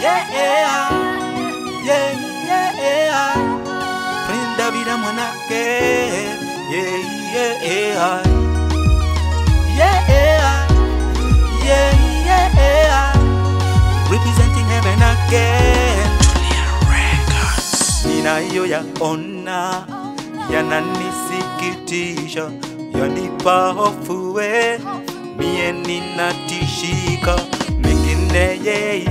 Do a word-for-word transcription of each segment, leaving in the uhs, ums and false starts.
yeah, yeah, yeah, yeah. Prince David mwanake, yeah, yeah, yeah, yeah, yeah, yeah, yeah. Representing heaven again, Junior Rangers. Nina hiyo ya ona, yananisikitisha, yanipa hofuwe, mie ninatishika, mengine yeye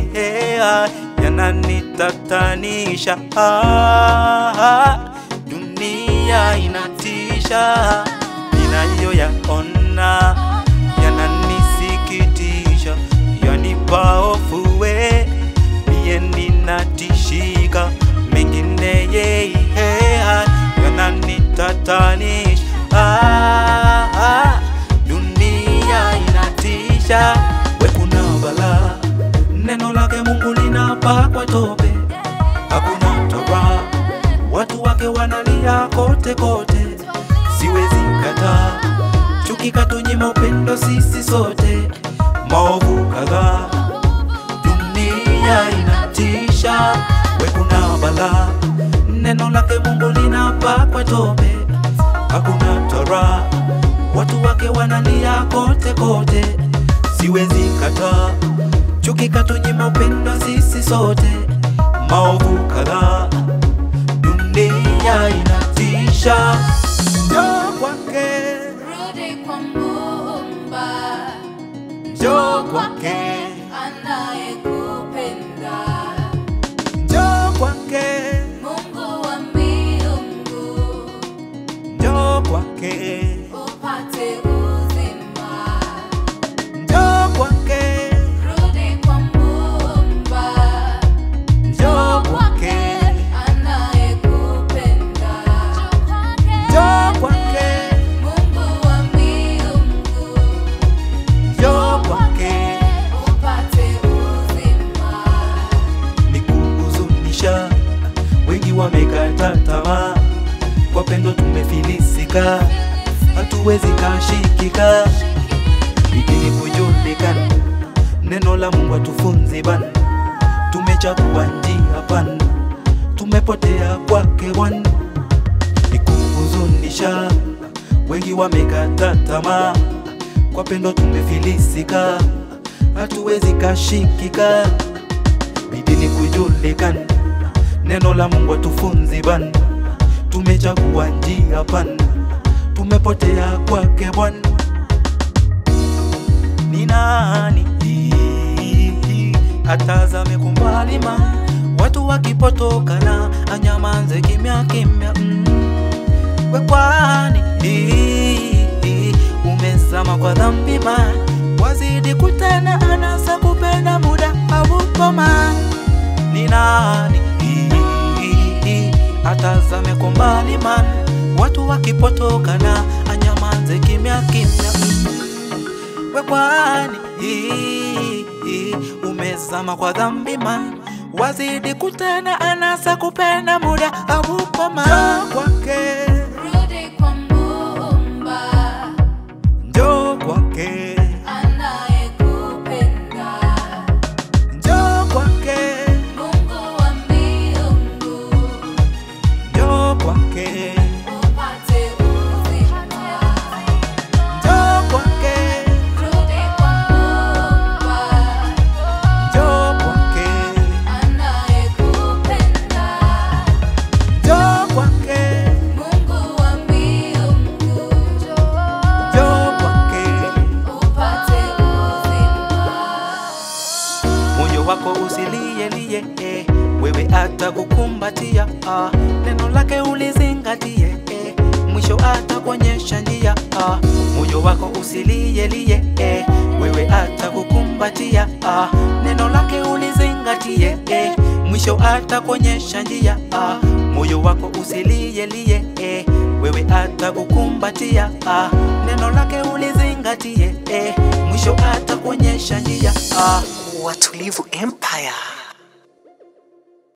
yananitatanisha. Dunia inatisha, nina hiyo ya ona, yananisikitisha, yanipa hofuwe, mie ninatishika, mengine yeye yananitatanisha. Ah, ah, dunia inatisha, wekuna bala, neno lake Mungu linapakwa tope. Hakuna toba, watu wake wanalia kote kote. Siwezi kataa, chuki katunyima upendo sisi sote. Maovu kadhaa, dunia inatisha, wekuna bala, neno lake Mungu linapakwa tope. Hakuna Torah, watu wake wanalia kote kote. Siwezi kataa, chuki katunyima upendo sisi sote. Maovu kadhaa, dunia inatisha. Njoo kwake, rudi kwa Muumba. Njoo kwake, anayekupenda. Njoo kwake, Mungu wa mbingu. Njoo kwake, upate uzima. Njoo kwake, rudi kwa Muumba. Njoo kwake, anayekupenda. Njoo kwake, Mungu wa mbingu. Njoo kwake, upate uzima. Nikuhuzunisha, wengi wamekata tamaa, kwa pendo tumefilisika, hatuwezi kashikika. Bidii kujulikana, neno la Mungu tufunze bana. Tumechagua njia pana, tumepotea kwake Bwana. Nikuhuzunisha, wengi wamekata tamaa, kwa pendo tumefilisika, hatuwezi kashikika. Bidii kujulikana, neno la Mungu tufunze bana. Tumechagua njia pana, tumepotea kwake Bwana. Ni nani atazame kumbalima, watu wakipotokana anyamanze kimya kimya? mm. We kwani umezama kwa dhambi ma, wazidi kutana anasa kupenda muda haukoma? Ni nani atazame kumbali man, watu wakipotokana anyamanze kimya kimya? We kwani umezama kwa dhambi man, wazidi kutana anasa kupenda muda haukoma? Njoo kwake, rudi kwa Muumba. Njoo kwake, wewe atakukumbatia, ah, neno lake ulizingatie, eh, mwisho atakuonyesha njia. ah, Moyo wako usiliyelie, eh, wewe atakukumbatia, ah, neno lake ulizingatie, eh, mwisho atakuonyesha njia. ah, Moyo wako usiliyelie, eh, wewe atakukumbatia, ah, neno lake ulizingatie, eh, mwisho atakuonyesha njia. ah, Watulivu Empire.